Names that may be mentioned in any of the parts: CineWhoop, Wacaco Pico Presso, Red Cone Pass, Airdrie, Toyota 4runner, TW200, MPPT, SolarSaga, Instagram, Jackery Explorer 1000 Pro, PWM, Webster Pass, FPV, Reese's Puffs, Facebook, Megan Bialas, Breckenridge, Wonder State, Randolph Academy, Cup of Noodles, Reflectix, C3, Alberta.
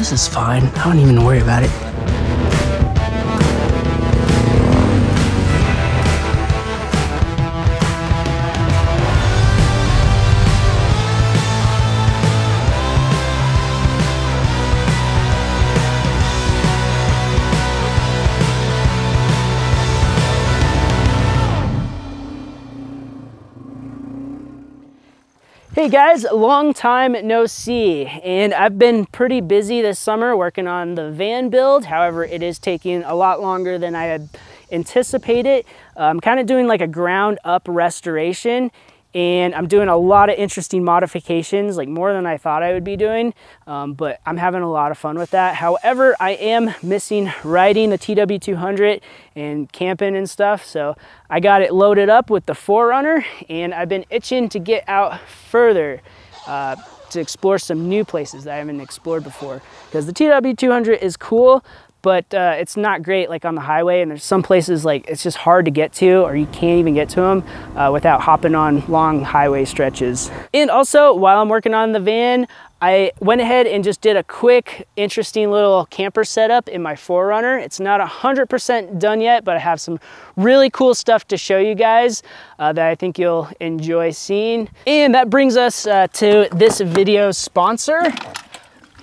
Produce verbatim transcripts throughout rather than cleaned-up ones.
this is fine. I don't even worry about it. Hey guys, long time no see, and I've been pretty busy this summer working on the van build. However, it is taking a lot longer than I had anticipated. I'm kind of doing like a ground up restoration, and I'm doing a lot of interesting modifications, like more than I thought I would be doing, um, but I'm having a lot of fun with that. However, I am missing riding the T W two hundred and camping and stuff, so I got it loaded up with the four runner, and I've been itching to get out further uh, to explore some new places that I haven't explored before, because the T W two hundred is cool, but uh, it's not great like on the highway, and there's some places like it's just hard to get to, or you can't even get to them uh, without hopping on long highway stretches. And also, while I'm working on the van, I went ahead and just did a quick, interesting little camper setup in my four runner. It's not one hundred percent done yet, but I have some really cool stuff to show you guys uh, that I think you'll enjoy seeing. And that brings us uh, to this video's sponsor,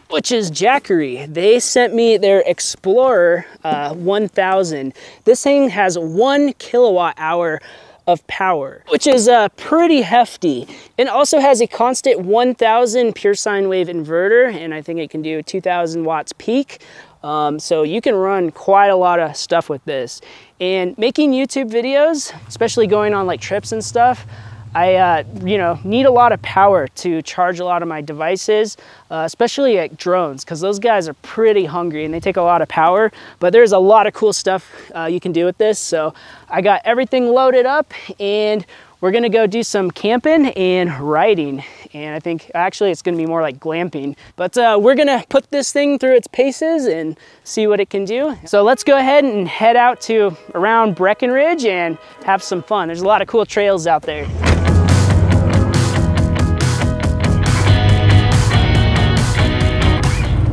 which is Jackery. They sent me their Explorer uh, one thousand. This thing has one kilowatt hour of power, which is uh, pretty hefty. And also has a constant one thousand pure sine wave inverter, and I think it can do two thousand watts peak. Um, so you can run quite a lot of stuff with this. And making YouTube videos, especially going on like trips and stuff, I uh, you know, need a lot of power to charge a lot of my devices, uh, especially at drones, because those guys are pretty hungry and they take a lot of power, but there's a lot of cool stuff uh, you can do with this. So I got everything loaded up, and we're gonna go do some camping and riding. And I think actually it's gonna be more like glamping, but uh, we're gonna put this thing through its paces and see what it can do. So let's go ahead and head out to around Breckenridge and have some fun. There's a lot of cool trails out there.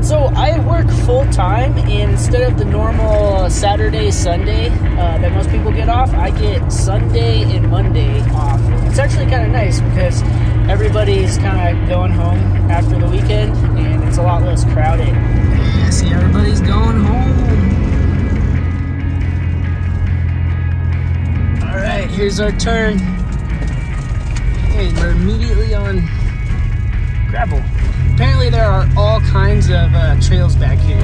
So I work full time, and instead of the normal Saturday, Sunday uh, that most people get off, I get Sunday and Monday off. It's actually kind of nice because everybody's kind of going home after the weekend, and it's a lot less crowded. Yeah, see, everybody's going home. All right, here's our turn. Hey, we're immediately on gravel. Apparently there are all kinds of uh, trails back here.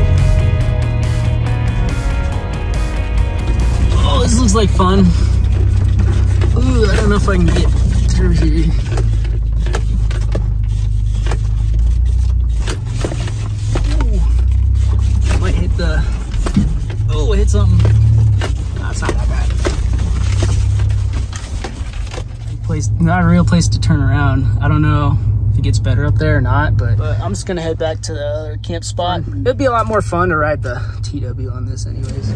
Oh, this looks like fun. Ooh, I don't know if I can get through here. Ooh, might hit the... Oh, I hit something. No, it's not that bad. Place, not a real place to turn around. I don't know. It gets better up there or not, but, but I'm just gonna head back to the other camp spot. It'd be a lot more fun to ride the T W on this anyways.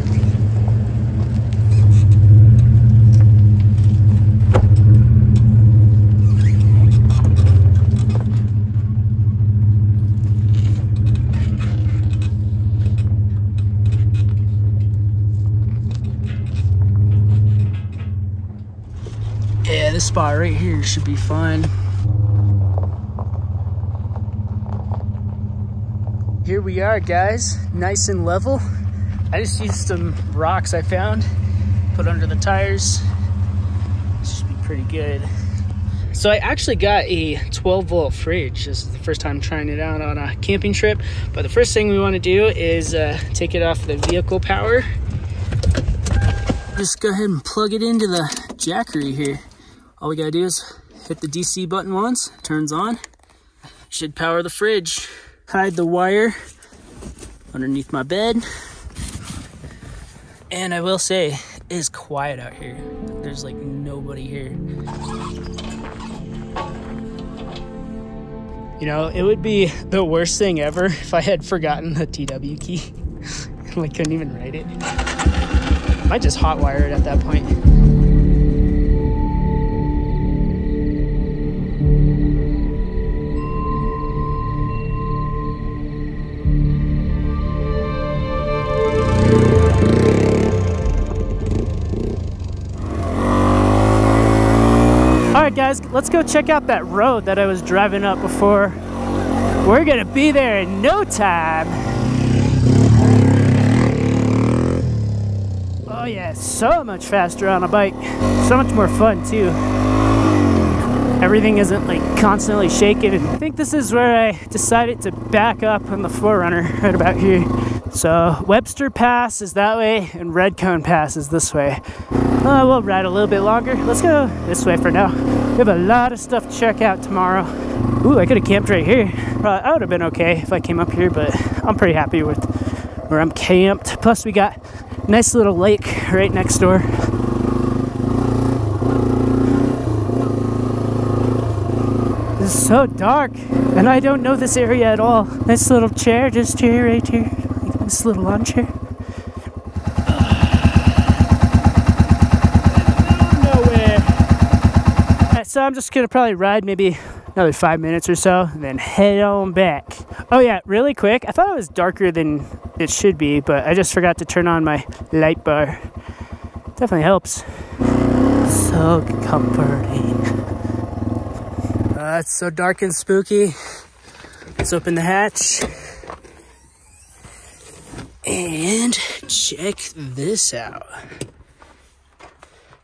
Yeah, this spot right here should be fun. Here we are, guys, nice and level. I just used some rocks I found, put under the tires. This should be pretty good. So I actually got a twelve volt fridge. This is the first time trying it out on a camping trip, but the first thing we want to do is uh, take it off the vehicle power. Just go ahead and plug it into the Jackery here. All we gotta do is hit the D C button once, it turns on. Should power the fridge. Hide the wire underneath my bed. And I will say, it is quiet out here. There's like nobody here. You know, it would be the worst thing ever if I had forgotten the T W key. I like, couldn't even write it. I might just hotwire it at that point. guys, let's go check out that road that I was driving up before. We're gonna be there in no time. Oh yeah, so much faster on a bike. So much more fun too. Everything isn't like constantly shaking. And I think this is where I decided to back up on the four runner, right about here. So Webster Pass is that way and Red Cone Pass is this way. Uh, we'll ride a little bit longer. Let's go this way for now. We have a lot of stuff to check out tomorrow. Ooh, I could have camped right here. Probably, I would have been okay if I came up here, but I'm pretty happy with where I'm camped. Plus, we got a nice little lake right next door. It's so dark, and I don't know this area at all. Nice little chair just here, right here. Like this little lawn chair. So I'm just gonna probably ride maybe another five minutes or so and then head on back. Oh yeah, really quick. I thought it was darker than it should be, but I just forgot to turn on my light bar. Definitely helps. So comforting. Uh, it's so dark and spooky. Let's open the hatch. And check this out.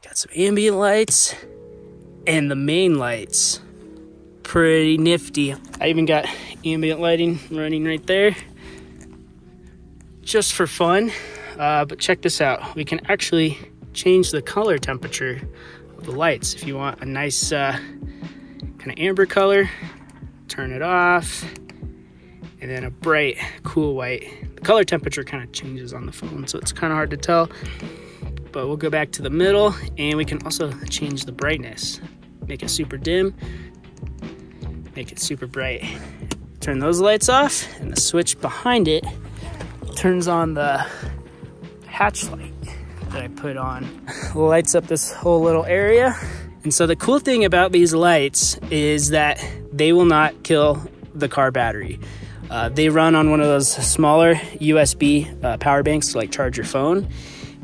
Got some ambient lights. And the main lights, pretty nifty. I even got ambient lighting running right there just for fun. Uh, but check this out. We can actually change the color temperature of the lights. If you want a nice uh, kind of amber color, turn it off. And then a bright, cool white. The color temperature kind of changes on the phone, so it's kind of hard to tell. But we'll go back to the middle, and we can also change the brightness. Make it super dim, make it super bright. Turn those lights off, and the switch behind it turns on the hatch light that I put on. Lights up this whole little area. And so the cool thing about these lights is that they will not kill the car battery. Uh, they run on one of those smaller U S B uh, power banks to like charge your phone.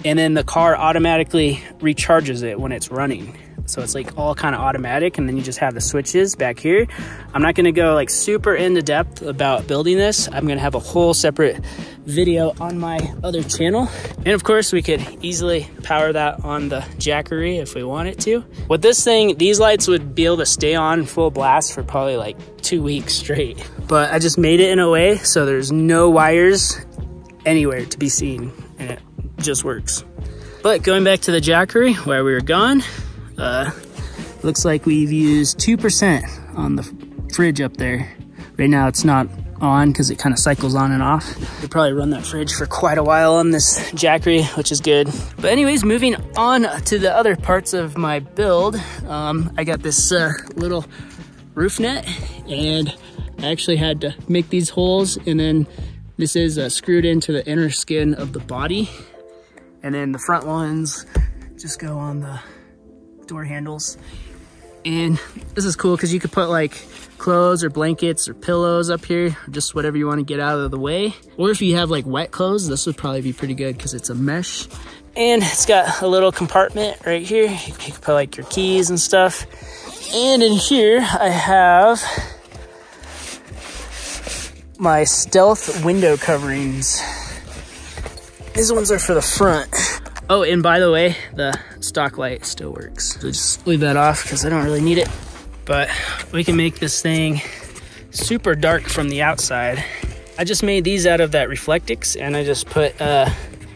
And then the car automatically recharges it when it's running. So it's like all kind of automatic, and then you just have the switches back here. I'm not gonna go like super into depth about building this. I'm gonna have a whole separate video on my other channel. And of course we could easily power that on the Jackery if we wanted to. With this thing, these lights would be able to stay on full blast for probably like two weeks straight. But I just made it in a way so there's no wires anywhere to be seen, and it just works. But going back to the Jackery where we were gone, uh, looks like we've used two percent on the fridge up there. Right now it's not on because it kind of cycles on and off. We'll probably run that fridge for quite a while on this Jackery, which is good. But anyways, moving on to the other parts of my build. Um, I got this uh, little roof net, and I actually had to make these holes, and then this is uh, screwed into the inner skin of the body. And then the front ones just go on the door handles. And this is cool because you could put like clothes or blankets or pillows up here, or just whatever you want to get out of the way. Or if you have like wet clothes, this would probably be pretty good because it's a mesh. And it's got a little compartment right here. You can put like your keys and stuff. And in here I have my stealth window coverings. These ones are for the front. Oh, and by the way, the stock light still works. So just leave that off because I don't really need it. But we can make this thing super dark from the outside. I just made these out of that Reflectix, and I just put uh,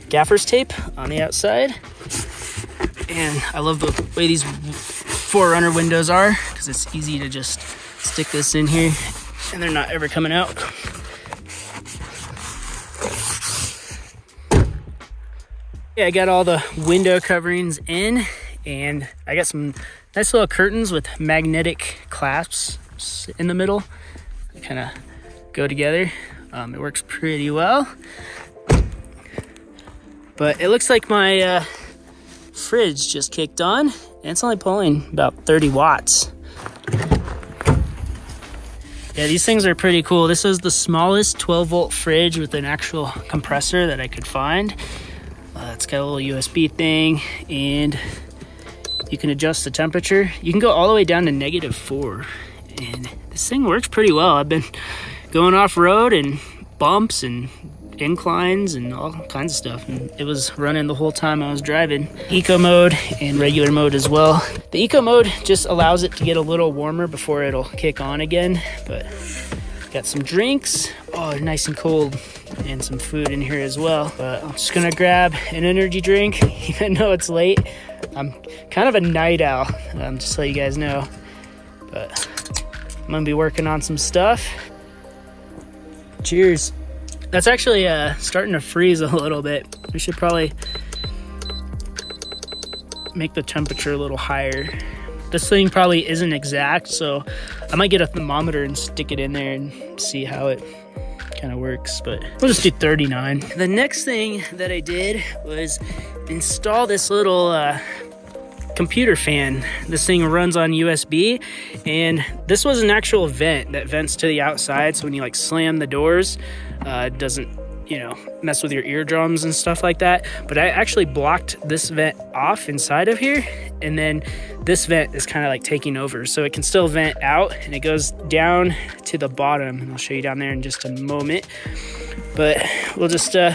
gaffer's tape on the outside. And I love the way these four runner windows are because it's easy to just stick this in here and they're not ever coming out. Yeah, I got all the window coverings in, and I got some nice little curtains with magnetic clasps in the middle. They kind of go together. Um, it works pretty well. But it looks like my uh, fridge just kicked on, and it's only pulling about thirty watts. Yeah, these things are pretty cool. This is the smallest twelve volt fridge with an actual compressor that I could find. Uh, it's got a little U S B thing, and You can adjust the temperature. You can go all the way down to negative four. And this thing works pretty well. I've been going off-road and bumps and inclines and all kinds of stuff, and it was running the whole time I was driving. Eco mode and regular mode as well. The eco mode just allows it to get a little warmer before it'll kick on again. But got some drinks, oh, nice and cold, and some food in here as well. But I'm just gonna grab an energy drink, even though it's late. I'm kind of a night owl, um, just to let you guys know. But I'm gonna be working on some stuff. Cheers. That's actually uh, starting to freeze a little bit. We should probably make the temperature a little higher. This thing probably isn't exact, so I might get a thermometer and stick it in there and see how it kind of works, but we'll just do thirty-nine. The next thing that I did was install this little uh, computer fan. This thing runs on U S B, and this was an actual vent that vents to the outside, so when you like slam the doors, Uh, it doesn't, you know, mess with your eardrums and stuff like that. But I actually blocked this vent off inside of here, and then this vent is kind of like taking over, so it can still vent out, and it goes down to the bottom, and I'll show you down there in just a moment. But we'll just uh,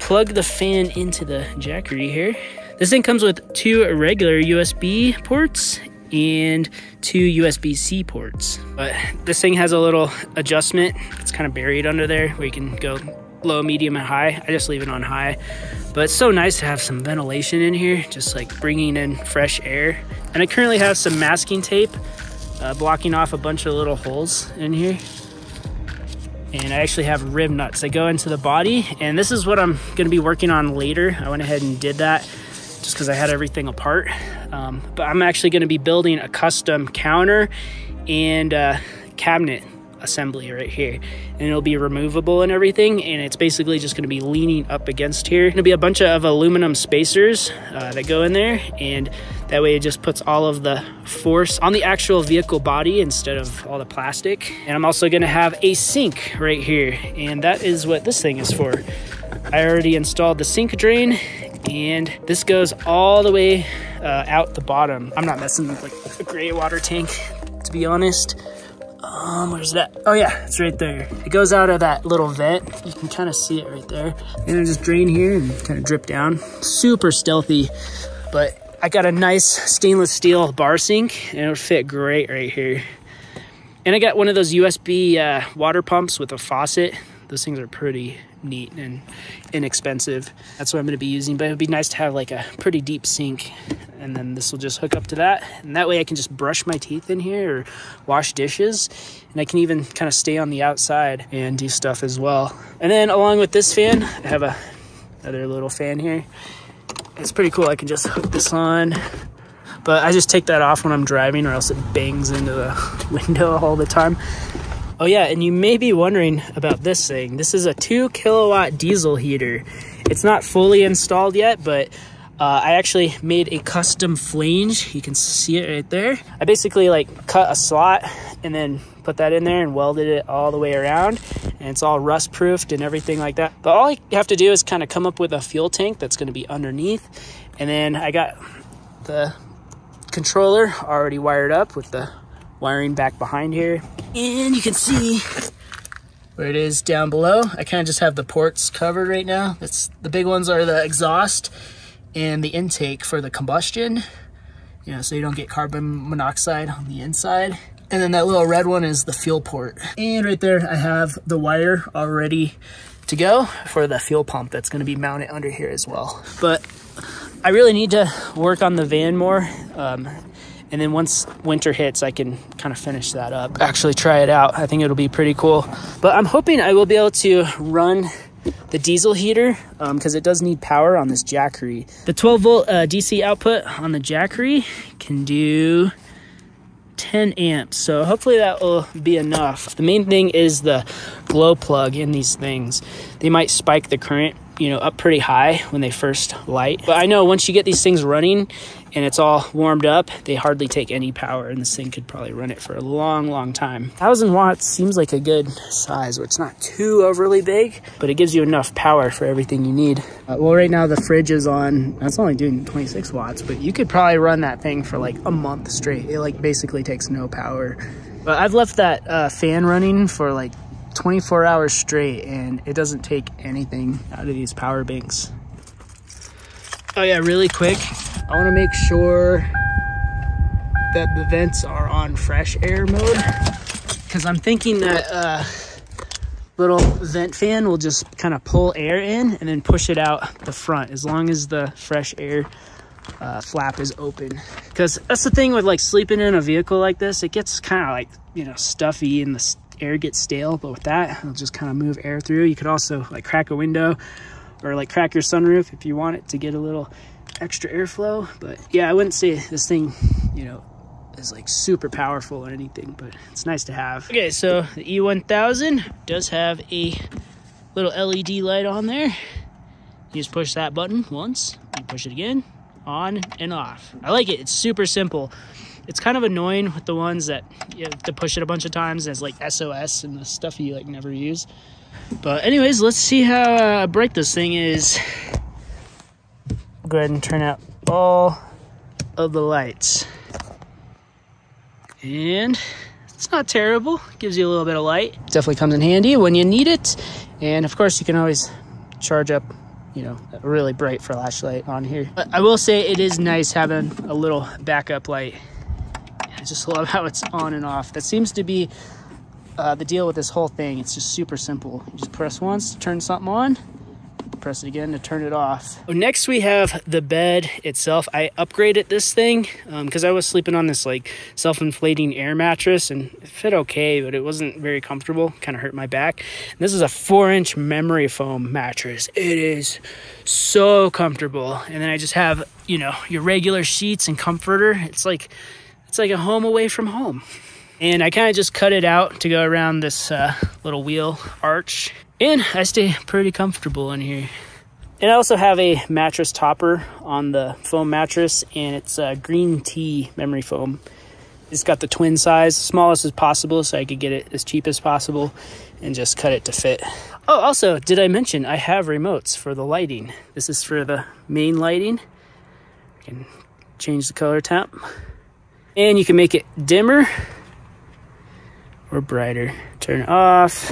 plug the fan into the Jackery here. This thing comes with two regular U S B ports and two U S B C ports. But this thing has a little adjustment. It's kind of buried under there where you can go low, medium, and high. I just leave it on high. But it's so nice to have some ventilation in here, just like bringing in fresh air. And I currently have some masking tape uh, blocking off a bunch of little holes in here. And I actually have rib nuts that go into the body. And this is what I'm gonna be working on later. I went ahead and did that just because I had everything apart. Um, but I'm actually gonna be building a custom counter and uh, cabinet assembly right here. And it'll be removable and everything. And it's basically just gonna be leaning up against here. Gonna be a bunch of aluminum spacers uh, that go in there. And that way it just puts all of the force on the actual vehicle body instead of all the plastic. And I'm also gonna have a sink right here. And that is what this thing is for. I already installed the sink drain, and this goes all the way uh, out the bottom. I'm not messing with like a gray water tank, to be honest. Um, where's that? Oh yeah, it's right there. It goes out of that little vent. You can kind of see it right there. And I just drain here and kind of drip down. Super stealthy, but I got a nice stainless steel bar sink, and it'll fit great right here. And I got one of those U S B uh, water pumps with a faucet. Those things are pretty neat and inexpensive. That's what I'm going to be using, but it'd be nice to have like a pretty deep sink, and then this will just hook up to that, and that way I can just brush my teeth in here or wash dishes, and I can even kind of stay on the outside and do stuff as well. And then along with this fan, I have a another little fan here. It's pretty cool. I can just hook this on, but I just take that off when I'm driving, or else it bangs into the window all the time. Oh yeah, and you may be wondering about this thing. This is a two kilowatt diesel heater. It's not fully installed yet, but uh, I actually made a custom flange. You can see it right there. I basically like cut a slot and then put that in there and welded it all the way around. And it's all rust proofed and everything like that. But all you have to do is kind of come up with a fuel tank that's gonna be underneath. And then I got the controller already wired up with the wiring back behind here. And you can see where it is down below. I kind of just have the ports covered right now. That's, the big ones are the exhaust and the intake for the combustion, you know, so you don't get carbon monoxide on the inside. And then that little red one is the fuel port. And right there, I have the wire already to go for the fuel pump that's gonna be mounted under here as well. But I really need to work on the van more. Um, And then once winter hits, I can kind of finish that up, actually try it out. I think it'll be pretty cool. But I'm hoping I will be able to run the diesel heater because um, it does need power on this Jackery. The twelve volt uh, D C output on the Jackery can do ten amps. So hopefully that will be enough. The main thing is the glow plug in these things. They might spike the current, you know, up pretty high when they first light. But I know once you get these things running and it's all warmed up, they hardly take any power, and this thing could probably run it for a long, long time. one thousand watts seems like a good size where it's not too overly big, but it gives you enough power for everything you need. Uh, well, right now the fridge is on, that's only doing twenty-six watts, but you could probably run that thing for like a month straight. It like basically takes no power. But I've left that uh, fan running for like twenty-four hours straight, and it doesn't take anything out of these power banks. Oh yeah, really quick, I want to make sure that the vents are on fresh air mode, because I'm thinking that uh, little vent fan will just kind of pull air in and then push it out the front, as long as the fresh air uh, flap is open. Because that's the thing with like sleeping in a vehicle like this, it gets kind of like, you know, stuffy and the air gets stale, but with that, it'll just kind of move air through. You could also like crack a window or like crack your sunroof if you want it to get a little extra airflow. But yeah, I wouldn't say this thing, you know, is like super powerful or anything, but it's nice to have. Okay, so the E one thousand does have a little L E D light on there. You just push that button once, you push it again, on and off. I like it, it's super simple. It's kind of annoying with the ones that you have to push it a bunch of times as like S O S and the stuff you like never use. But anyways, let's see how uh, bright this thing is. Go ahead and turn out all of the lights. And it's not terrible. It gives you a little bit of light. Definitely comes in handy when you need it. And of course, you can always charge up, you know, a really bright flashlight on here. But I will say it is nice having a little backup light. I just love how it's on and off. That seems to be Uh, the deal with this whole thing. It's just super simple. You just press once to turn something on, press it again to turn it off. Next we have the bed itself. I upgraded this thing because um, I was sleeping on this like self-inflating air mattress, and it fit okay, but it wasn't very comfortable, kind of hurt my back. And this is a four inch memory foam mattress. It is so comfortable. And then I just have, you know, your regular sheets and comforter. It's like, it's like a home away from home. And I kind of just cut it out to go around this uh, little wheel arch. And I stay pretty comfortable in here. And I also have a mattress topper on the foam mattress, and it's a green tea memory foam. It's got the twin size, smallest as possible, so I could get it as cheap as possible and just cut it to fit. Oh, also, did I mention I have remotes for the lighting? This is for the main lighting. I can change the color tap. And you can make it dimmer or brighter. Turn it off,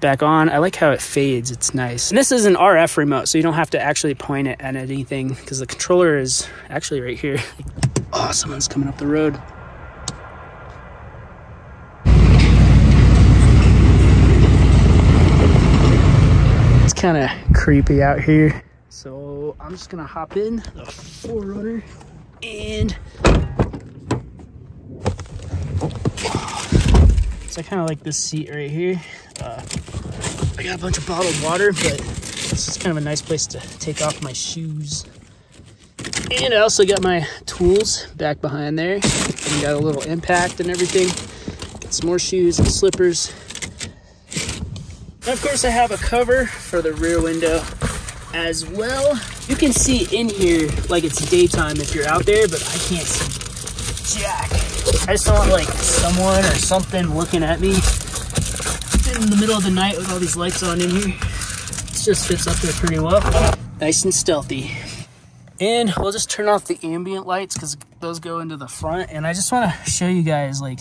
back on. I like how it fades, it's nice. And this is an R F remote, so you don't have to actually point it at anything, because the controller is actually right here. Oh, someone's coming up the road. It's kind of creepy out here. So I'm just gonna hop in the four runner and so I kind of like this seat right here. Uh, I got a bunch of bottled water, but this is kind of a nice place to take off my shoes. And I also got my tools back behind there. And got a little impact and everything. Got some more shoes and slippers. And of course I have a cover for the rear window as well. You can see in here like it's daytime if you're out there, but I can't see jack. I just don't want like someone or something looking at me in the middle of the night with all these lights on in here. It just fits up there pretty well. Nice and stealthy. And we'll just turn off the ambient lights because those go into the front. And I just want to show you guys like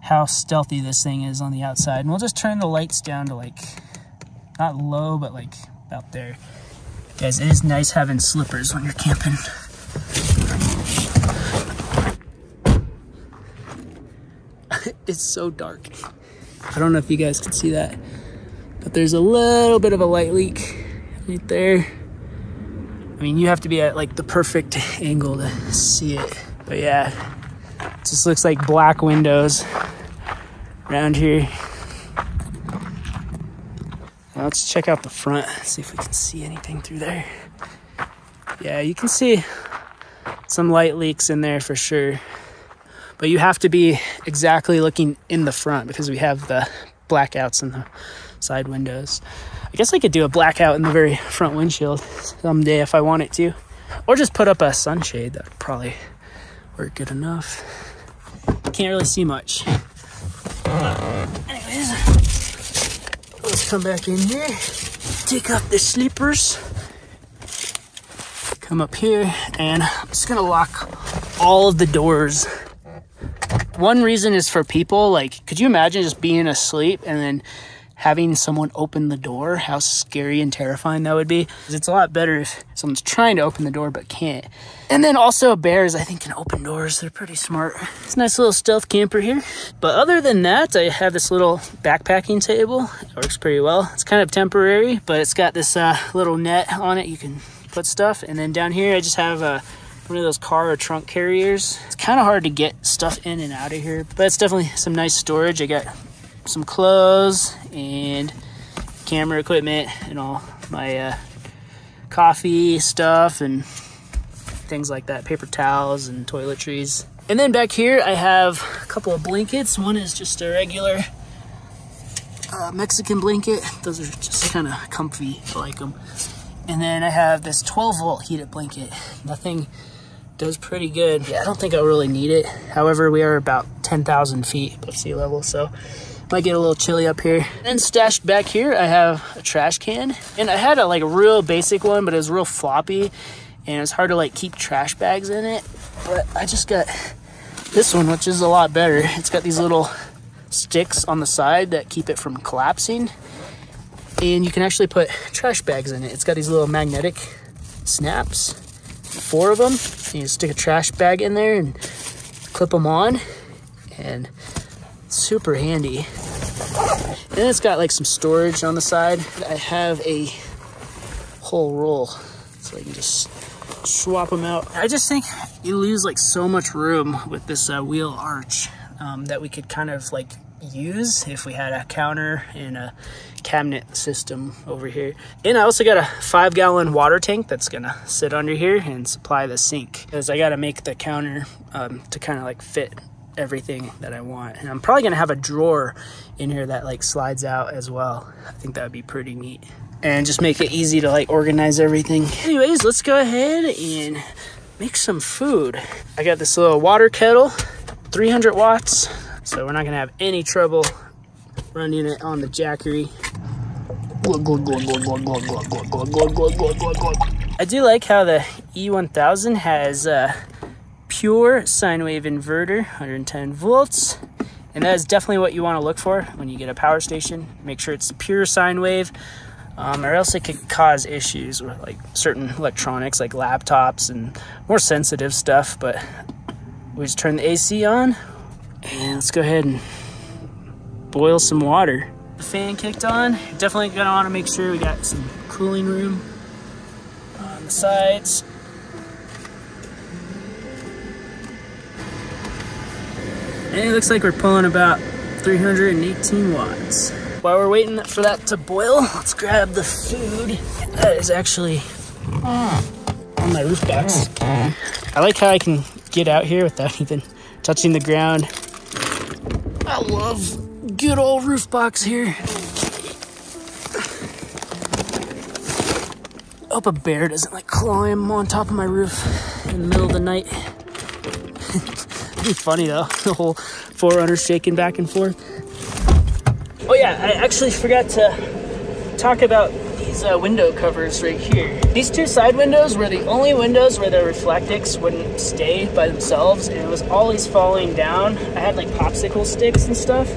how stealthy this thing is on the outside. And we'll just turn the lights down to like, not low, but like about there. Guys, it is nice having slippers when you're camping. It's so dark. I don't know if you guys can see that, but there's a little bit of a light leak right there. I mean, you have to be at like the perfect angle to see it. But yeah, it just looks like black windows around here. Now let's check out the front, see if we can see anything through there. Yeah, you can see some light leaks in there for sure. But you have to be exactly looking in the front because we have the blackouts in the side windows. I guess I could do a blackout in the very front windshield someday if I wanted to. Or just put up a sunshade, that would probably work good enough. Can't really see much. Anyways, let's come back in here, take off the sleepers, come up here, and I'm just gonna lock all of the doors. One reason is for people, like, could you imagine just being asleep and then having someone open the door? How scary and terrifying that would be. It's a lot better if someone's trying to open the door but can't. And then also bears, I think, can open doors. They're pretty smart. It's a nice little stealth camper here. But other than that, I have this little backpacking table. It works pretty well. It's kind of temporary, but it's got this uh, little net on it. You can put stuff. And then down here, I just have a one of those car or trunk carriers. It's kind of hard to get stuff in and out of here, but it's definitely some nice storage. I got some clothes and camera equipment and all my uh, coffee stuff and things like that, paper towels and toiletries. And then back here I have a couple of blankets. One is just a regular uh, Mexican blanket. Those are just kind of comfy, I like them. And then I have this twelve volt heated blanket. Nothing does pretty good. Yeah, I don't think I really need it. However, we are about ten thousand feet above sea level, so might get a little chilly up here. And stashed back here, I have a trash can. And I had a like real basic one, but it was real floppy, and it's hard to like keep trash bags in it. But I just got this one, which is a lot better. It's got these little sticks on the side that keep it from collapsing, and you can actually put trash bags in it. It's got these little magnetic snaps, four of them. You just stick a trash bag in there and clip them on, and super handy. And it's got like some storage on the side. I have a whole roll, so I can just swap them out. I just think you lose like so much room with this uh, wheel arch um, that we could kind of like use if we had a counter and a cabinet system over here. And I also got a five gallon water tank that's gonna sit under here and supply the sink, because I gotta make the counter um, to kind of like fit everything that I want. And I'm probably gonna have a drawer in here that like slides out as well. I think that would be pretty neat and just make it easy to like organize everything. Anyways, let's go ahead and make some food. I got this little water kettle, three hundred watts, so we're not gonna have any trouble running it on the Jackery. I do like how the E one thousand has uh pure sine wave inverter, one hundred ten volts, and that is definitely what you want to look for when you get a power station. Make sure it's pure sine wave, um, or else it could cause issues with like certain electronics like laptops and more sensitive stuff. But we just turn the A C on, and let's go ahead and boil some water. The fan kicked on. Definitely gonna want to make sure we got some cooling room on the sides. And it looks like we're pulling about three hundred eighteen watts. While we're waiting for that to boil, let's grab the food. That is actually on my roof box. I like how I can get out here without even touching the ground. I love good old roof box here. I hope a bear doesn't like climb on top of my roof in the middle of the night. It'd be funny though, the whole four runner shaking back and forth. Oh yeah, I actually forgot to talk about these uh, window covers right here. These two side windows were the only windows where the Reflectix wouldn't stay by themselves, and it was always falling down. I had like popsicle sticks and stuff,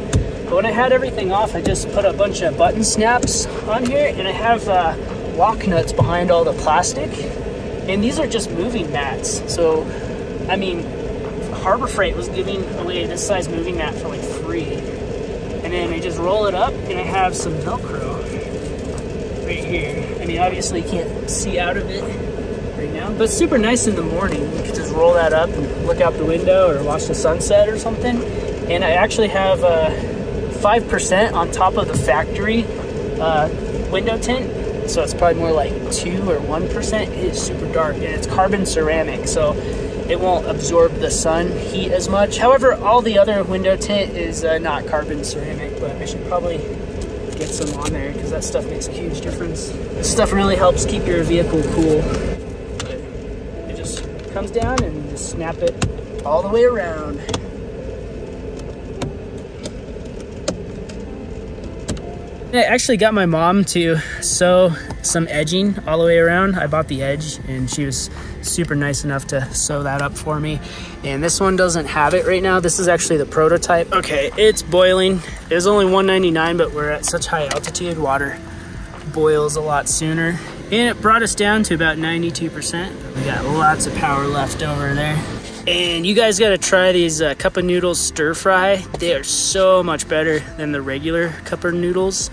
but when I had everything off, I just put a bunch of button snaps on here, and I have uh, lock nuts behind all the plastic, and these are just moving mats. So, I mean, Harbor Freight was giving away this size moving mat for like free. And then I just roll it up and I have some Velcro right here. I mean, obviously you can't see out of it right now, but it's super nice in the morning. You could just roll that up and look out the window or watch the sunset or something. And I actually have uh, five percent on top of the factory uh, window tint. So it's probably more like two or one percent. It is super dark, and it's carbon ceramic, so it won't absorb the sun heat as much. However, all the other window tint is uh, not carbon ceramic, but I should probably get some on there because that stuff makes a huge difference. This stuff really helps keep your vehicle cool. But comes down and just snap it all the way around. I actually got my mom to sew some edging all the way around. I bought the edge and she was super nice enough to sew that up for me. And this one doesn't have it right now. This is actually the prototype. Okay, it's boiling. It was only one ninety-nine, but we're at such high altitude, water boils a lot sooner. And it brought us down to about ninety-two percent. We got lots of power left over there. And you guys gotta try these uh, Cup of Noodles stir fry. They are so much better than the regular Cup of Noodles.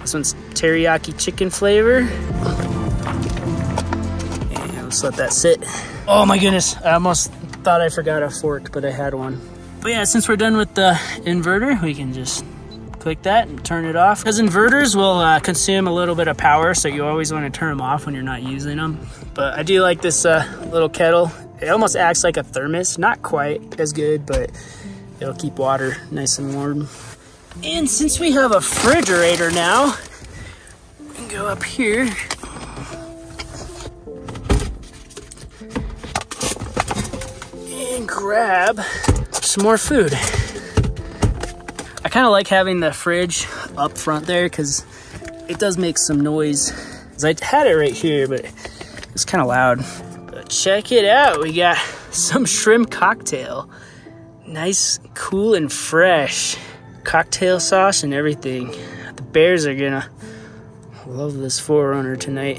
This one's teriyaki chicken flavor. And let's let that sit. Oh my goodness, I almost thought I forgot a fork, but I had one. But yeah, since we're done with the inverter, we can just click that and turn it off. Because inverters will uh, consume a little bit of power, so you always wanna turn them off when you're not using them. But I do like this uh, little kettle. It almost acts like a thermos, not quite as good, but it'll keep water nice and warm. And since we have a refrigerator now, we can go up here. And grab some more food. I kind of like having the fridge up front there because it does make some noise. I had it right here, but it's kind of loud. Check it out, we got some shrimp cocktail. Nice, cool, and fresh. Cocktail sauce and everything. The bears are gonna love this four runner tonight.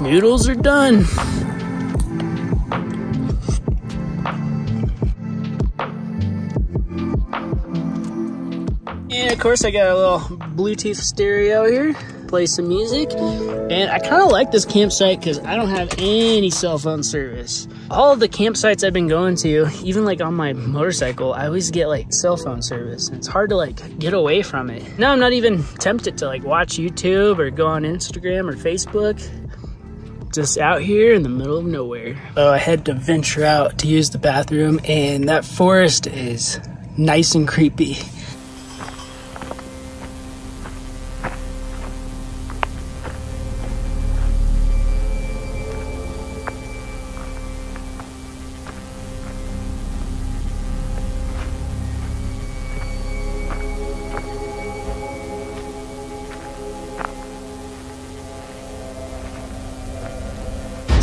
Noodles are done. And of course I got a little Bluetooth stereo here. Play some music, and I kind of like this campsite because I don't have any cell phone service. All of the campsites I've been going to, even like on my motorcycle, I always get like cell phone service, and it's hard to like get away from it. Now I'm not even tempted to like watch YouTube or go on Instagram or Facebook. Just out here in the middle of nowhere. So I had to venture out to use the bathroom, and that forest is nice and creepy.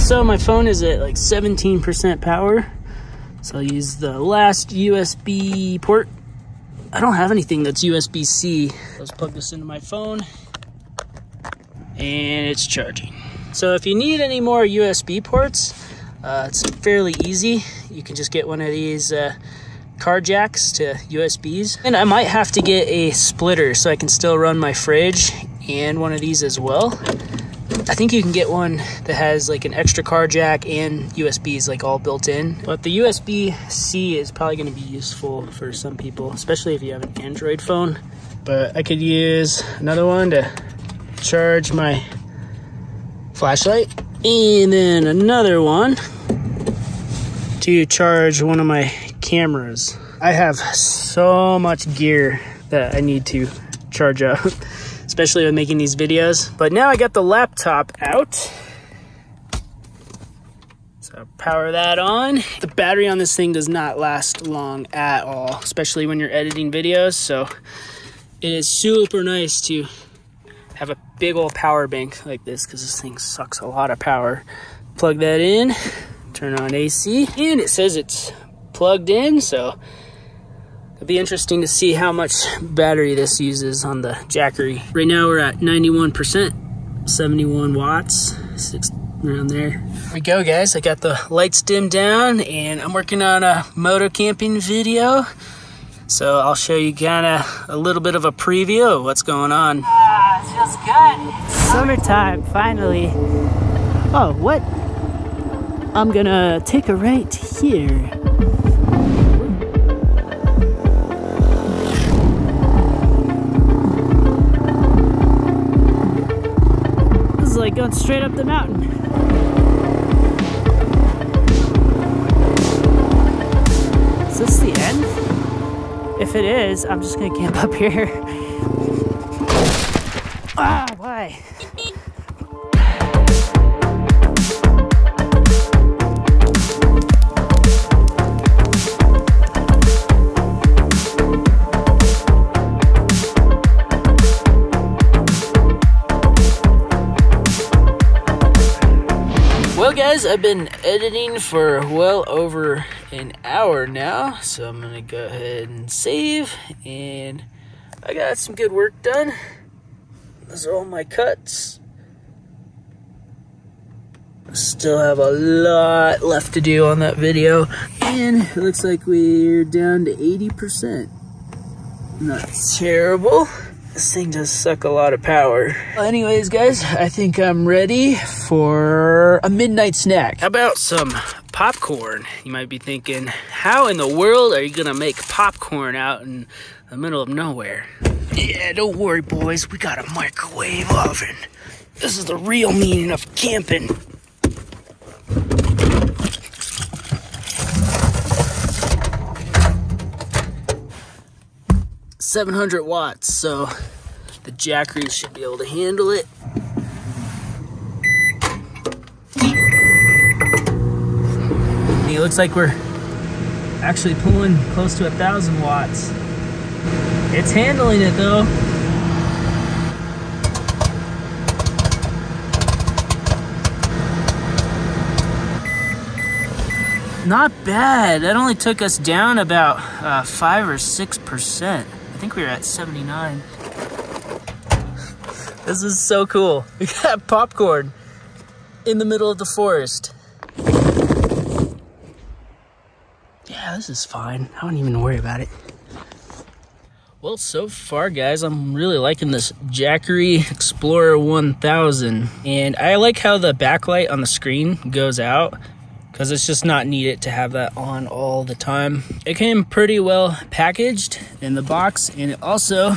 So my phone is at like seventeen percent power, so I'll use the last U S B port. I don't have anything that's U S B C. Let's plug this into my phone, and it's charging. So if you need any more U S B ports, uh, it's fairly easy. You can just get one of these uh, car jacks to U S Bs. And I might have to get a splitter so I can still run my fridge and one of these as well. I think you can get one that has like an extra car jack and U S Bs like all built in. But the U S B C is probably going to be useful for some people, especially if you have an Android phone. But I could use another one to charge my flashlight. And then another one to charge one of my cameras. I have so much gear that I need to charge up. Especially with making these videos. But now I got the laptop out. So power that on. The battery on this thing does not last long at all, especially when you're editing videos. So it is super nice to have a big old power bank like this because this thing sucks a lot of power. Plug that in, turn on A C, and it says it's plugged in, so it'll be interesting to see how much battery this uses on the Jackery. Right now we're at ninety-one percent, seventy-one watts, six, around there. There we go, guys. I got the lights dimmed down, and I'm working on a moto camping video. So I'll show you kind of a little bit of a preview of what's going on. Ah, it feels good. It's summertime, finally. Oh, what? I'm gonna take a right here. Like going straight up the mountain. Is this the end? If it is, I'm just gonna camp up here. Ah, why? guys, I've been editing for well over an hour now, so I'm gonna go ahead and save, and I got some good work done. Those are all my cuts. Still have a lot left to do on that video, and it looks like we're down to eighty percent. Not terrible. This thing does suck a lot of power. Well, anyways, guys, I think I'm ready for a midnight snack. How about some popcorn? You might be thinking, how in the world are you gonna make popcorn out in the middle of nowhere? Yeah, don't worry, boys. We got a microwave oven. This is the real meaning of camping. seven hundred watts, so the Jackery should be able to handle it. It looks like we're actually pulling close to a thousand watts. It's handling it though. Not bad. That only took us down about uh, five or six percent. I think we were at seventy-nine. This is so cool. We got popcorn in the middle of the forest. Yeah, this is fine. I don't even worry about it. Well, so far, guys, I'm really liking this Jackery Explorer one thousand. And I like how the backlight on the screen goes out, because it's just not needed to have that on all the time. It came pretty well packaged in the box, and it also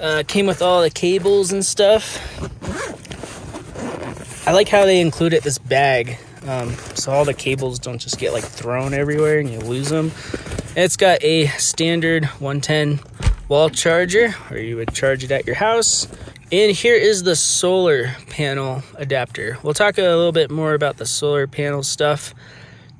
uh, came with all the cables and stuff. I like how they included this bag, um, so all the cables don't just get like thrown everywhere and you lose them. And it's got a standard one ten wall charger, where you would charge it at your house. And here is the solar panel adapter. We'll talk a little bit more about the solar panel stuff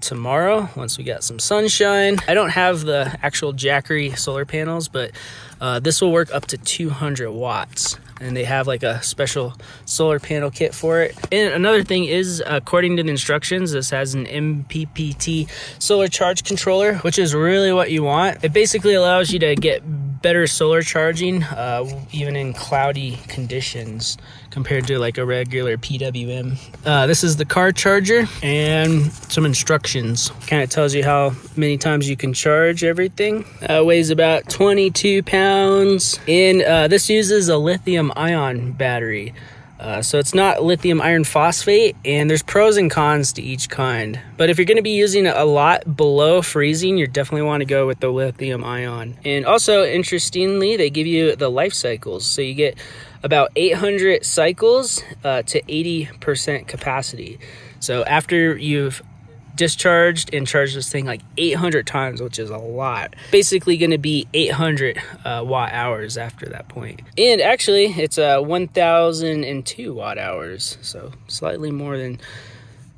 tomorrow once we got some sunshine. I don't have the actual Jackery solar panels, but uh, this will work up to two hundred watts. And they have like a special solar panel kit for it. And another thing is, according to the instructions, this has an M P P T solar charge controller, which is really what you want. It basically allows you to get better solar charging, uh, even in cloudy conditions, compared to like a regular P W M. Uh, this is the car charger, and some instructions. Kind of tells you how many times you can charge everything. Uh, weighs about twenty-two pounds, and uh, this uses a lithium ion battery. Uh, so it's not lithium iron phosphate, and there's pros and cons to each kind. But if you're going to be using a lot below freezing, you definitely want to go with the lithium ion. And also, interestingly, they give you the life cycles. So you get about eight hundred cycles uh, to eighty percent capacity. So after you've discharged and charged this thing like eight hundred times, which is a lot, basically going to be eight hundred uh, watt hours after that point. And actually it's a uh, one thousand two watt hours, so slightly more than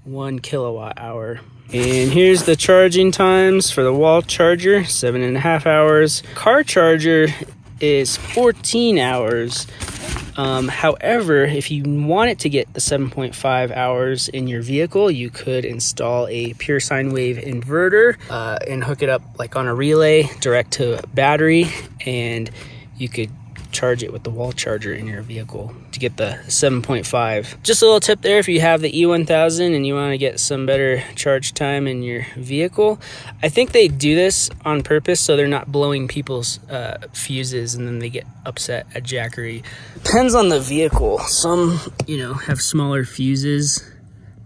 one kilowatt hour. And here's the charging times for the wall charger: seven and a half hours. Car charger is fourteen hours. Um, however, if you wanted to get the seven point five hours in your vehicle, you could install a pure sine wave inverter uh, and hook it up like on a relay direct to a battery, and you could charge it with the wall charger in your vehicle to get the seven point five. Just a little tip there: if you have the E one thousand and you want to get some better charge time in your vehicle, I think they do this on purpose so they're not blowing people's uh, fuses and then they get upset at Jackery. Depends on the vehicle. Some, you know, have smaller fuses.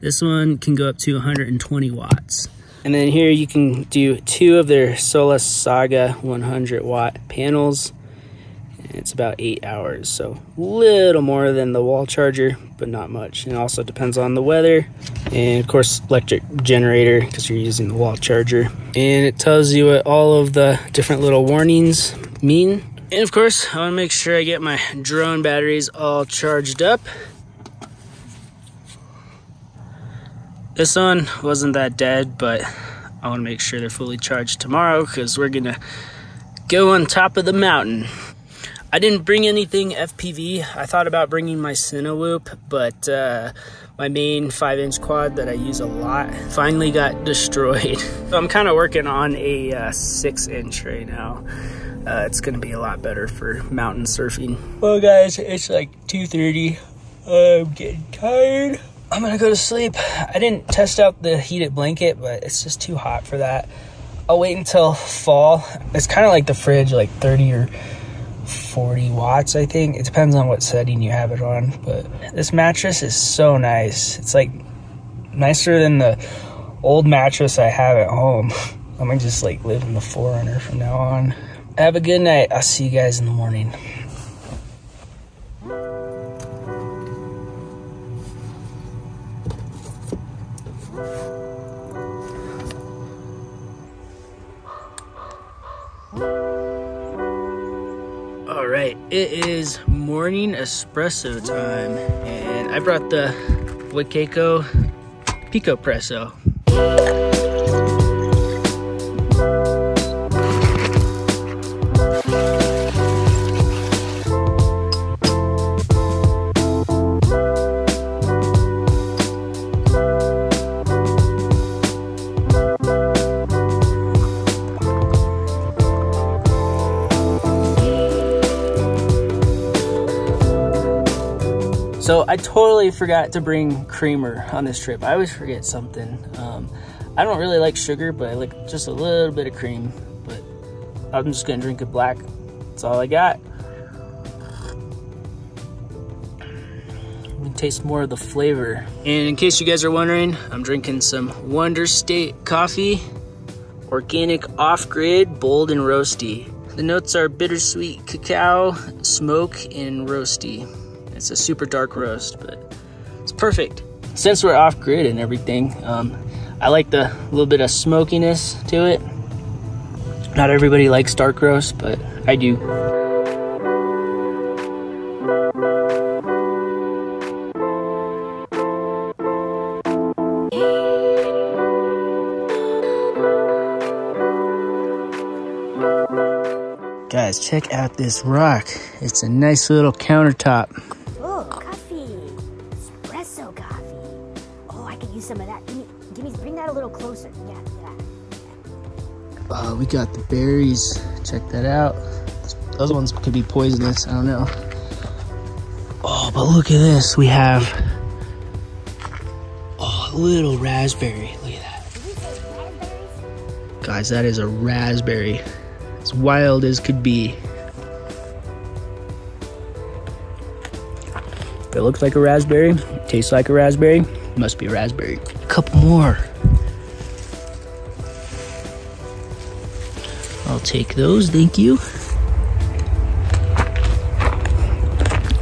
This one can go up to one hundred twenty watts. And then here you can do two of their SolarSaga one hundred watt panels. It's about eight hours, so little more than the wall charger, but not much. And it also depends on the weather, and of course electric generator, because you're using the wall charger. And it tells you what all of the different little warnings mean. And of course I want to make sure I get my drone batteries all charged up. This one wasn't that dead, but I want to make sure they're fully charged tomorrow, because we're gonna go on top of the mountain. I didn't bring anything F P V. I thought about bringing my CineWhoop, but uh, my main five inch quad that I use a lot finally got destroyed. So I'm kind of working on a uh, six inch right now. Uh, it's going to be a lot better for mountain surfing. Well guys, it's like two thirty. I'm getting tired. I'm going to go to sleep. I didn't test out the heated blanket, but it's just too hot for that. I'll wait until fall. It's kind of like the fridge, like thirty or forty watts, I think. It depends on what setting you have it on. But this mattress is so nice. It's like nicer than the old mattress I have at home. I'm going to just like live in the four runner from now on. Have a good night. I'll see you guys in the morning. All right, it is morning espresso time, and I brought the Wacaco Pico Presso. So I totally forgot to bring creamer on this trip. I always forget something. Um, I don't really like sugar, but I like just a little bit of cream. But I'm just gonna drink it black. That's all I got. We can taste more of the flavor. And in case you guys are wondering, I'm drinking some Wonder State coffee. Organic off-grid, bold and roasty. The notes are bittersweet cacao, smoke, and roasty. It's a super dark roast, but it's perfect. Since we're off grid and everything, um, I like the little bit of smokiness to it. Not everybody likes dark roast, but I do. Guys, check out this rock. It's a nice little countertop. Some of that. Give me, give me, bring that a little closer. Yeah, yeah. Oh, we got the berries. Check that out. Those ones could be poisonous. I don't know. Oh, but look at this. We have oh, a little raspberry. Look at that. Did you say raspberries? Guys, that is a raspberry. As wild as could be. It looks like a raspberry. Tastes like a raspberry. Must be raspberry. A couple more. I'll take those, thank you.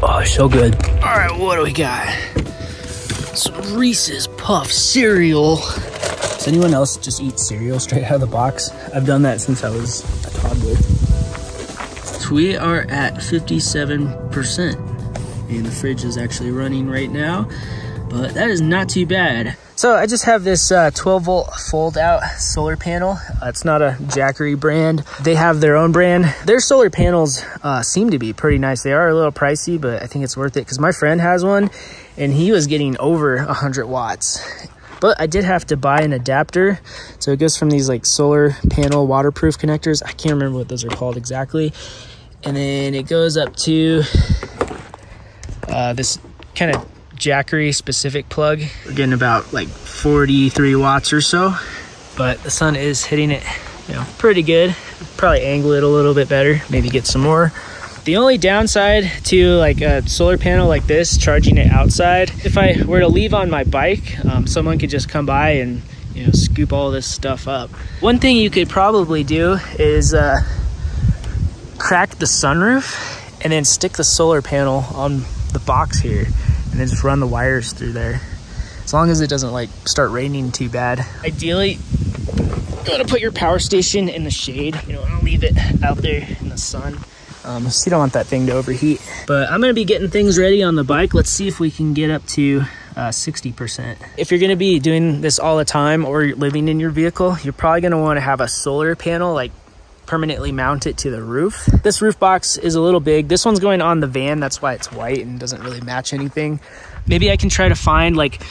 Oh, so good. All right, what do we got? Some Reese's Puffs cereal. Does anyone else just eat cereal straight out of the box? I've done that since I was a toddler. So we are at fifty-seven percent, and the fridge is actually running right now. But that is not too bad. So I just have this uh, twelve volt fold out solar panel. Uh, it's not a Jackery brand. They have their own brand. Their solar panels uh, seem to be pretty nice. They are a little pricey, but I think it's worth it because my friend has one and he was getting over one hundred watts. But I did have to buy an adapter. So it goes from these like solar panel waterproof connectors. I can't remember what those are called exactly. And then it goes up to uh, this kind of Jackery specific plug. We're getting about like forty-three watts or so, but the sun is hitting it, you know, pretty good. Probably angle it a little bit better, maybe get some more. The only downside to like a solar panel like this, charging it outside, if I were to leave on my bike, um, someone could just come by and, you know, scoop all this stuff up. One thing you could probably do is uh, crack the sunroof and then stick the solar panel on the box here. And then just run the wires through there. As long as it doesn't like start raining too bad. Ideally, you wanna put your power station in the shade. You don't wanna leave it out there in the sun. Um, so you don't want that thing to overheat. But I'm gonna be getting things ready on the bike. Let's see if we can get up to uh, sixty percent. If you're gonna be doing this all the time or you're living in your vehicle, you're probably gonna wanna have a solar panel like permanently mount it to the roof. This roof box is a little big. This one's going on the van. That's why it's white and doesn't really match anything. Maybe I can try to find like,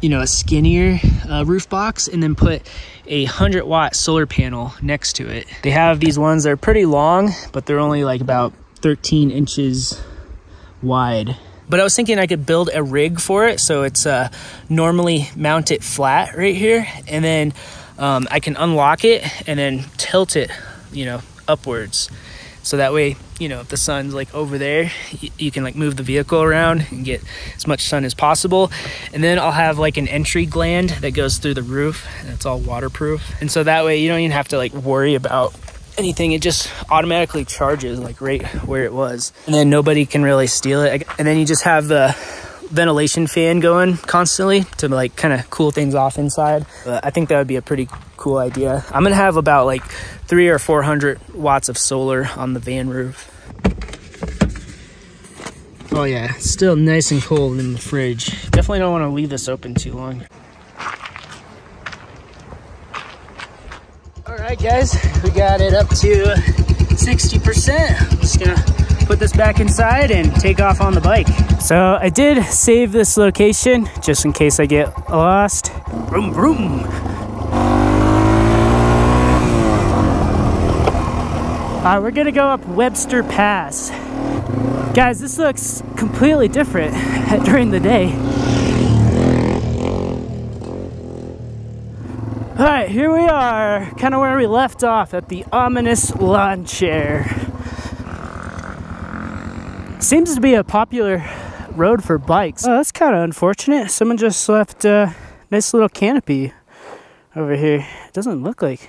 you know, a skinnier uh, roof box and then put a hundred watt solar panel next to it. They have these ones that are pretty long, but they're only like about thirteen inches wide. But I was thinking I could build a rig for it. So it's uh, normally mount it flat right here. And then um, I can unlock it and then tilt it, you know, upwards. So that way, you know, if the sun's like over there, you, you can like move the vehicle around and get as much sun as possible. And then I'll have like an entry gland that goes through the roof and it's all waterproof. And so that way you don't even have to like worry about anything. It just automatically charges like right where it was. And then nobody can really steal it. And then you just have the ventilation fan going constantly to like kind of cool things off inside. But I think that would be a pretty cool idea. I'm gonna have about like three or four hundred watts of solar on the van roof. Oh yeah, still nice and cold in the fridge. Definitely don't want to leave this open too long. All right guys, we got it up to sixty percent. I'm just gonna put this back inside and take off on the bike. So I did save this location just in case I get lost. Vroom, vroom. Uh, we're gonna go up Webster Pass. Guys, this looks completely different during the day. All right, here we are, kind of where we left off at the ominous lawn chair. Seems to be a popular road for bikes. Oh, that's kind of unfortunate. Someone just left a nice little canopy over here. It doesn't look like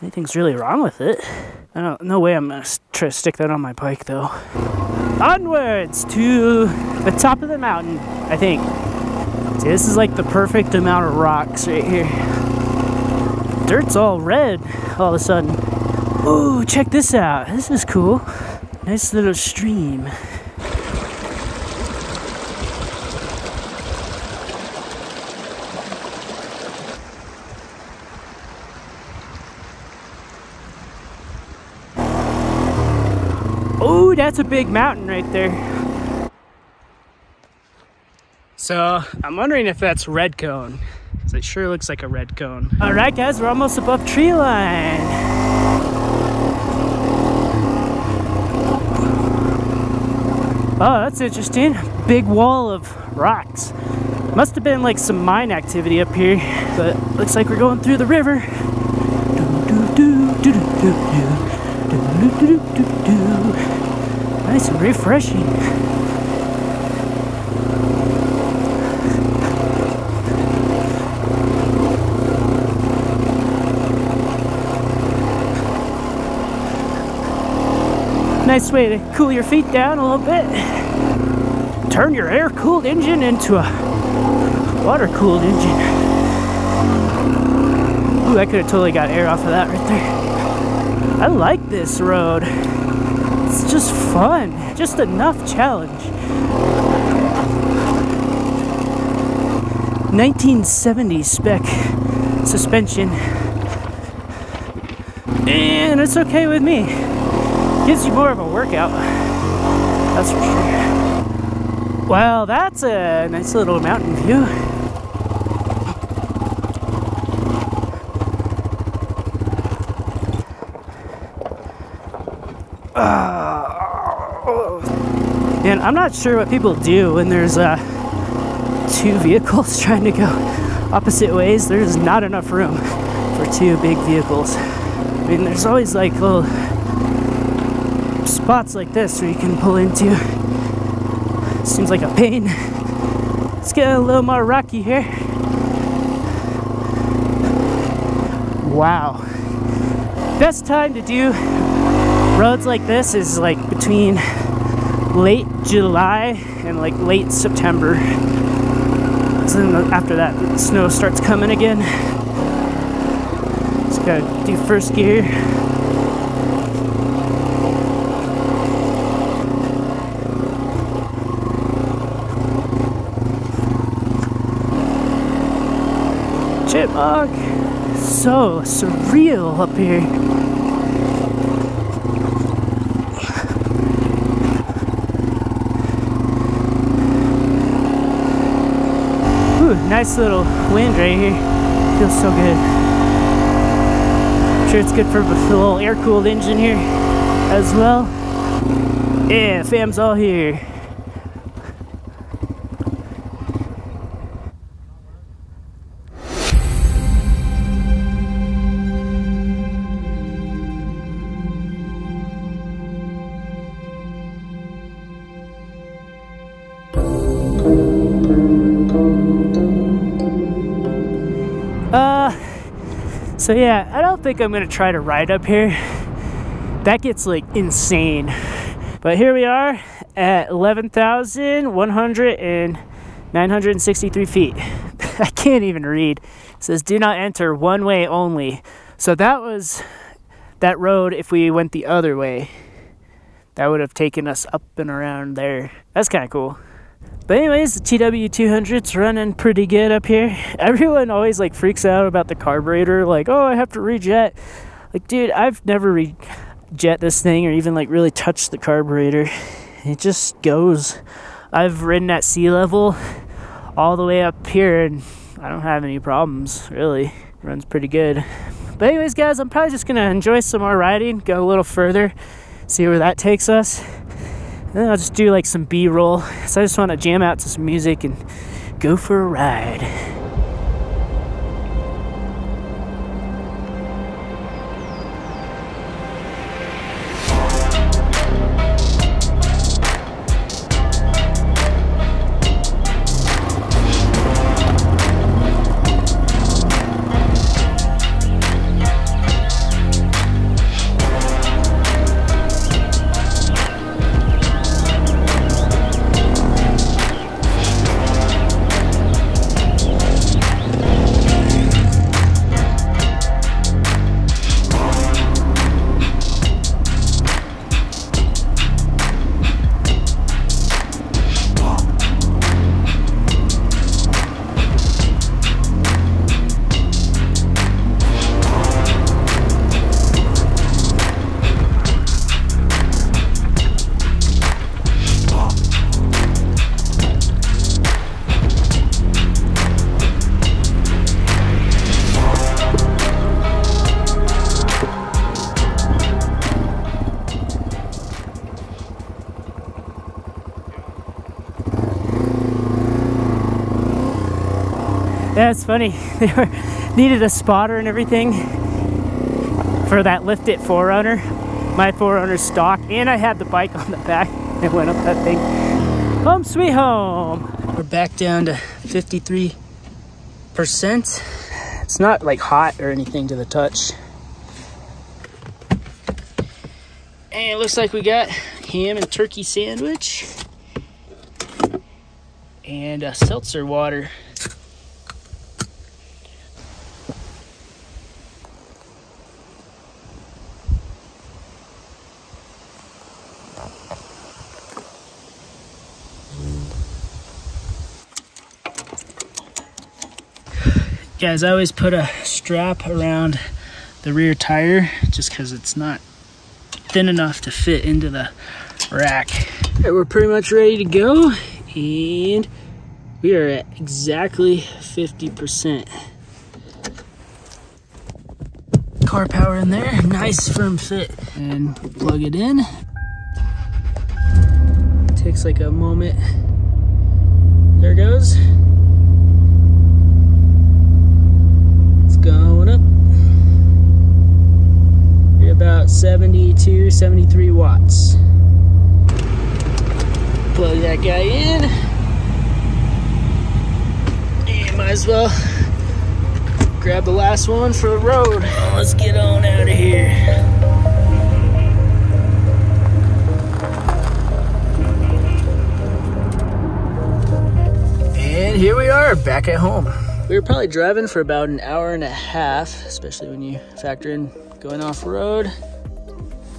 anything's really wrong with it. I don't, no way I'm gonna try to stick that on my bike though. Onwards to the top of the mountain, I think. See, this is like the perfect amount of rocks right here. Dirt's all red all of a sudden. Ooh, check this out. This is cool. Nice little stream. That's a big mountain right there. So I'm wondering if that's red cone, because it sure looks like a red cone. All right guys, we're almost above tree line. Oh, that's interesting. Big wall of rocks. Must have been like some mine activity up here, but looks like we're going through the river. Do, do, do, do, do, do, do, do, do, do, do. Nice and refreshing. Nice way to cool your feet down a little bit. Turn your air-cooled engine into a water-cooled engine. Ooh, I could have totally got air off of that right there. I like this road. It's just fun, just enough challenge. nineteen seventy spec suspension. And it's okay with me. Gives you more of a workout. That's for sure. Well, that's a nice little mountain view. Ah. Uh, And I'm not sure what people do when there's uh, two vehicles trying to go opposite ways. There's not enough room for two big vehicles. I mean, there's always like little spots like this where you can pull into. Seems like a pain. Let's get a little more rocky here. Wow. Best time to do roads like this is like between late July and like late September. So then after that, the snow starts coming again. Just gotta do first gear. Chipmunk. So surreal up here. nice little wind right here. Feels so good. I'm sure it's good for the little air-cooled engine here as well. Yeah, fam's all here. So yeah, I don't think I'm gonna try to ride up here. That gets like insane. But here we are at eleven thousand one hundred sixty-three feet. I can't even read. It says do not enter, one way only. So that was that road. If we went the other way, that would have taken us up and around there. That's kind of cool. But anyways, the T W two hundred's running pretty good up here. Everyone always like freaks out about the carburetor, like, oh, I have to rejet. Like, dude, I've never rejet this thing or even like really touched the carburetor. It just goes. I've ridden at sea level all the way up here and I don't have any problems, really. Runs pretty good. But anyways, guys, I'm probably just gonna enjoy some more riding, go a little further, see where that takes us. And then I'll just do like some B-roll. So I just want to jam out to some music and go for a ride. Yeah, it's funny, they were, needed a spotter and everything for that lift it four runner, my four runner stock, and I had the bike on the back and went up that thing. Home sweet home. We're back down to fifty-three percent. It's not like hot or anything to the touch. And it looks like we got ham and turkey sandwich and a seltzer water. Guys, I always put a strap around the rear tire just because it's not thin enough to fit into the rack. All right, we're pretty much ready to go, and we are at exactly fifty percent. Car power in there, nice firm fit. And plug it in. Takes like a moment. There it goes. Going up. You're about seventy-two, seventy-three watts. Plug that guy in. And might as well grab the last one for the road. Oh, let's get on out of here. And here we are back at home. We were probably driving for about an hour and a half, especially when you factor in going off-road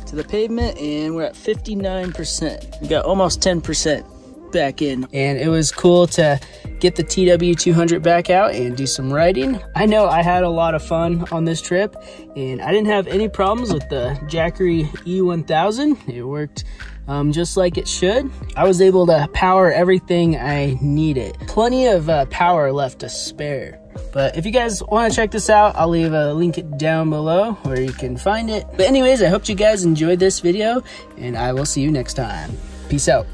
to the pavement, and we're at fifty-nine percent. We got almost ten percent back in, and it was cool to get the T W two hundred back out and do some riding. I know I had a lot of fun on this trip, and I didn't have any problems with the Jackery E one thousand. It worked Um, just like it should. I was able to power everything I needed. Plenty of uh, power left to spare. But if you guys want to check this out, I'll leave a link down below where you can find it. But anyways, I hope you guys enjoyed this video, and I will see you next time. Peace out.